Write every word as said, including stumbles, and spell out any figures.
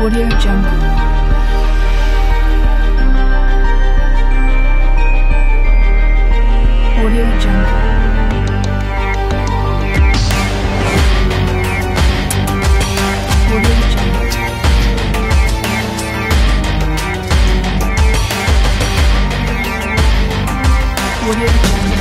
Audiojungle. Audiojungle. Audiojungle. Audiojungle.